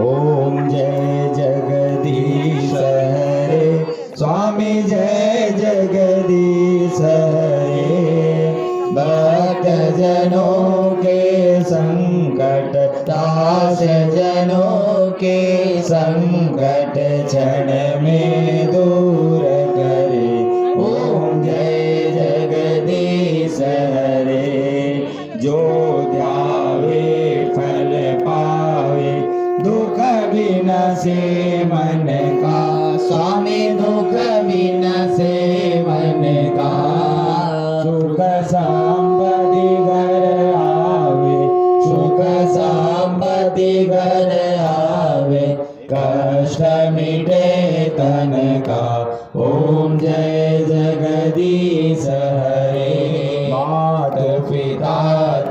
ओम जय जगदीश हरे, स्वामी जय जगदीश हरे। भक्त जनों के संकट दास जनों के संकट क्षण में दूर करे। ओम जय जगदीश हरे। जो ध्यावे फल पावे, दुख बिनसे मन का स्वामी, दुख बिनसे मन का। सुख संपत्ति घर आवे, सुख संपत्ति घर आवे, कष्ट मिटे तन का। ओम जय जगदीश हरे। मात पिता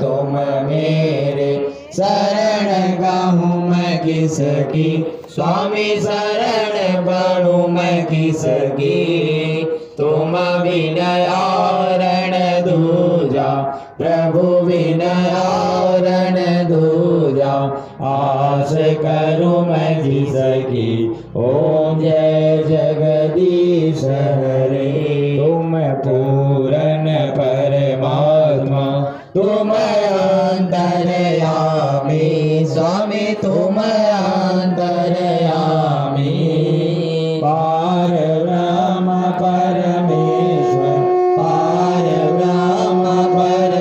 तुम मेरे, शरण गाहूँ मैं किसकी, स्वामी शरण पढ़ूँ मैं किसकी। तुम विनय आरण दूजा, प्रभु विनय आरण दूजा, आस करूँ मैं जिसकी। ओम जय जगदीश हरे। तुम पूरन परमात्मा, तुम अंतरयामी स्वामी, तुम अंतरयामी। पार ब्रह्म परमेश्वर, पार ब्रह्म परमेश्वर,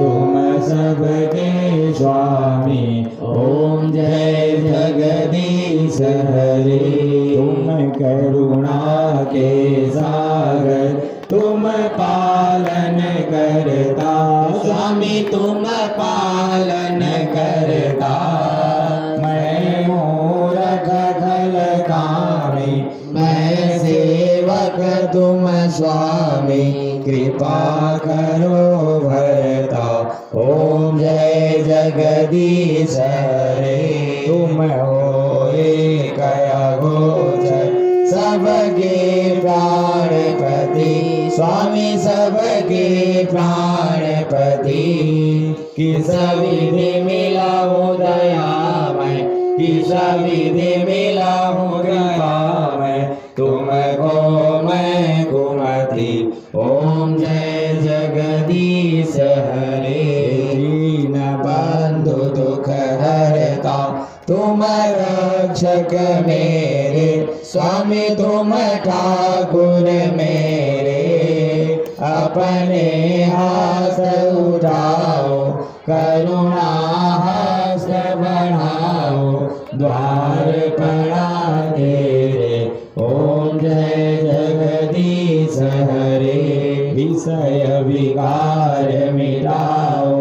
तुम सबके स्वामी। ओम जय जगदीश हरे। तुम करुणा के सागर, तुम पालन करता स्वामी, तुम पालन करता। मैं मूरख खल कामी, मैं सेवक तुम स्वामी, कृपा करो भरता। ओम जय जगदीश हरे। तुम होए कया गोचर, सबके प्राणपति स्वामी, सबके प्राणपति। किस विधि मिला हूँ दया मैं, किस विधि मिला हूँ कृपा मैं, तुमको मैं घुमती। ओम जय जगदीश हरे। दीन बंधु दुख हरता, तुम रक्षक मेरे स्वामी, तुम ठाकुर मेरे। अपने हाथ उठाओ, करुणा हस्त बढ़ाओ, द्वार पड़ा तेरे। ओम जय जगदीश हरे। विषय विकार मिटाओ,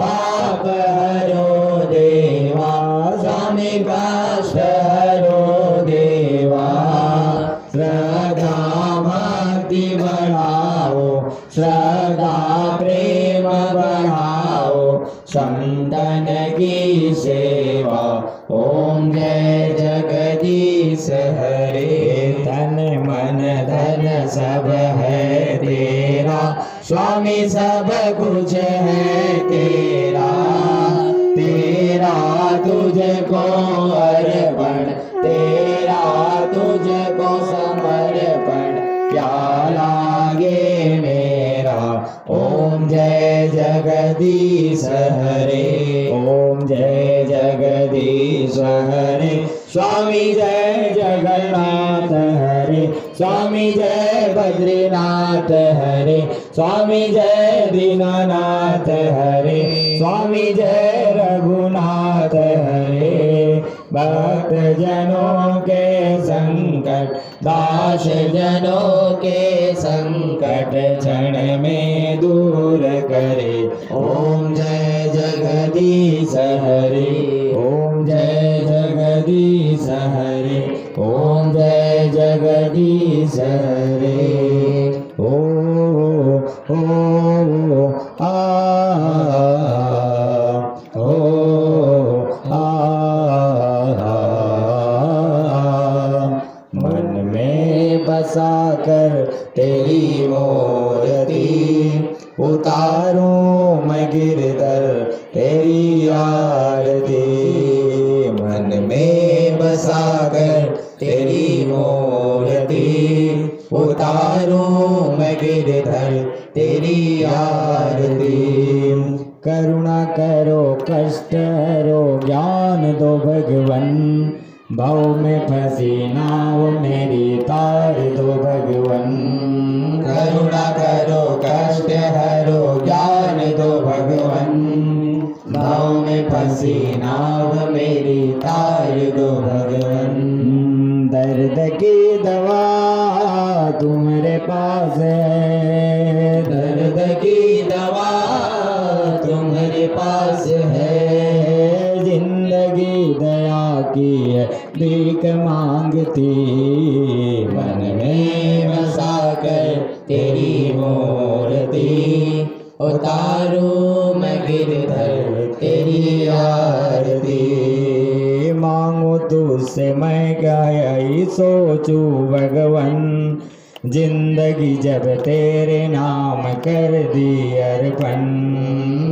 पाप हरो देवा स्वामी, कष्ट हरो देवा। श्रद्धा भक्ति बढ़ाओ, श्रद्धा प्रेम बढ़ाओ, संतन की सेवा। ओम जय जगदीश हरे। तन मन धन सब है तेरा स्वामी, सब कुछ है तेरा। तेरा तुझको अर्पण, तेरा तुझको समर्पण, क्या लागे मेरा। ओम जय जगदीश हरे। ओम जय जगदीश हरे, स्वामी जय जगन्नाथ हरे, स्वामी जय बद्रीनाथ हरे, स्वामी जय दीनानाथ हरे, स्वामी जय रघुनाथ हरे। भक्त जनों के संकट दास जनों के संकट क्षण में दूर करे। ओम जय जगदीश हरे। ओम जय जगदीश हरे। ओम जय जगदीश हरे। ओ आ कर तेरी मूर्ति, उतारूं मैं गिरधर तेरी आरती। सागर तेरी मूर्ति उतारूं मैं गिरधर तेरी आरती। करुणा करो कष्ट हरो ज्ञान दो भगवन, भाव में फंसी नाव मेरी तार दो भगवन। करुणा करो कष्ट हरो ज्ञान दो भगवन, भाव में फंसी नाव मेरी तार दो भगवन। दर्द की दवा तुम्हारे पास है, दर्द की दवा तुम्हारे पास है। जिंदगी दया की है भीख मांगती, मन में बसा कर तेरी मूर्ति उतारो मैं गिरधर तेरी आरती। मांगो तुझसे मैं क्या यही सोचूं भगवन, जिंदगी जब तेरे नाम कर दी अर्पण।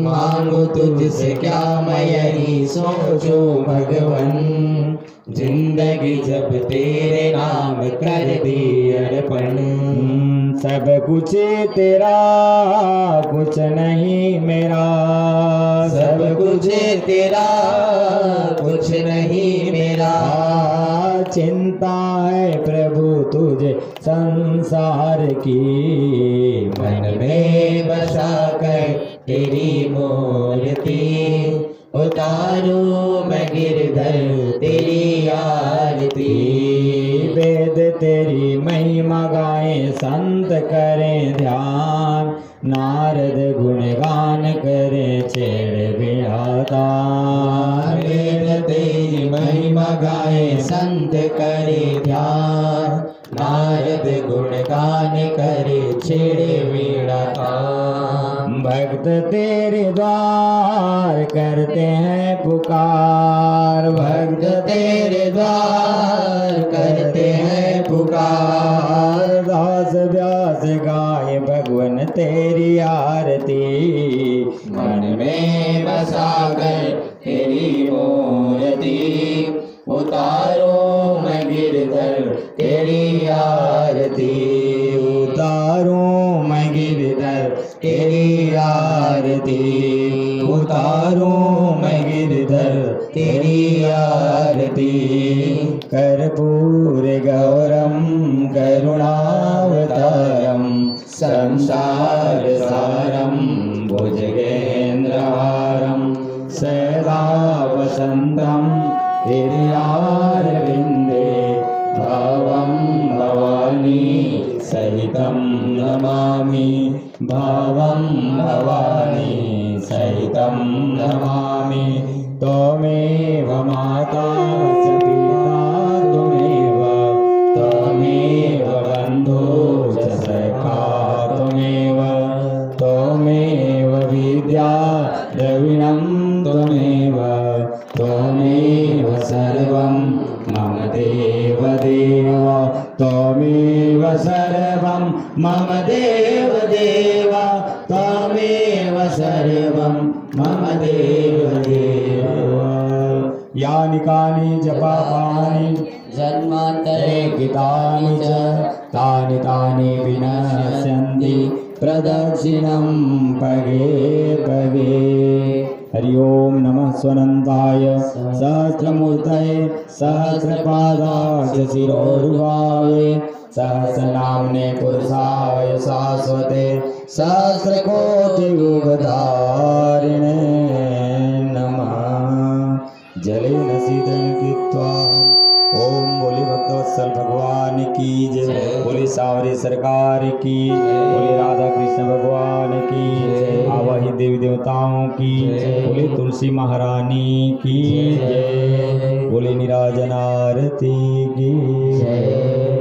मांगो तुझसे क्या मैं यही सोचूं भगवन, जिंदगी जब तेरे नाम कर दी अर्पण। सब कुछ तेरा कुछ नहीं मेरा, सब कुछ तेरा कुछ नहीं मेरा। चिंता है प्रभु तुझे संसार की, मन में बसा कर तेरी मूर्ति उतारूं मैं गिरधर तेरी आरती। वेद तेरी महिमा गाएं संत करें ध्यान, नारद गुणगान करें छेड़ बिहाता। वेद तेरी महिमा गाएं संत करें ध्यान, नारद गुणगान करें छेड़ बिहाता। भक्त तेरे द्वार करते हैं पुकार, भक्त तेरे द्वार करते हैं पुकार। दास व्यास गाए भगवन तेरी आरती, मन में बसा कर तेरी मूर्ति उतारो मैं गिरधर तेरी आरती। उतारो मैं गिरधर तेरी आरती, उतारो मैं गिरधर तेरी आरती। कर्पूर गौरम करुणावतारम, संसार सारम भुजगेंद्रहारम। सदा वसंतम तेरी आरविंदे, भावम भवानी सहितम नमामि। भावं भवानी सहितं नमामि। त्वमेव माता च पिता त्वमेव, त्वमेव बन्धो च सखा त्वमेव, त्वमेव विद्या द्रविणं त्वमेव, त्वमेव सर्वं मम देव देव। त्वमेव सर्वं मम देव देव, त्वमेव सर्वं मम देव देव। यानि कानि जपानि जन्मान्तरे कृतानि च, तानि तानि विनश्यन्ति प्रदक्षिणं पगे पगे। हरि ओम नमः स्वनन्दाय सहस्रमूर्तये, सहस्रपादाय शिरोरुहावे, सहस्रनाम्ने पुरुषाय शाश्वते, सहस्रकोटियुगधारिणे नमः। जलेन सीतन कृत्वा ओम बोली भक्तवत्सल भगवान की जय, बोली सावरे सरकार की, बोली राधा कृष्ण भगवान की, आवाही देवी देवताओं की, बोली तुलसी महारानी की जय, बोली निराजन आरती की जय।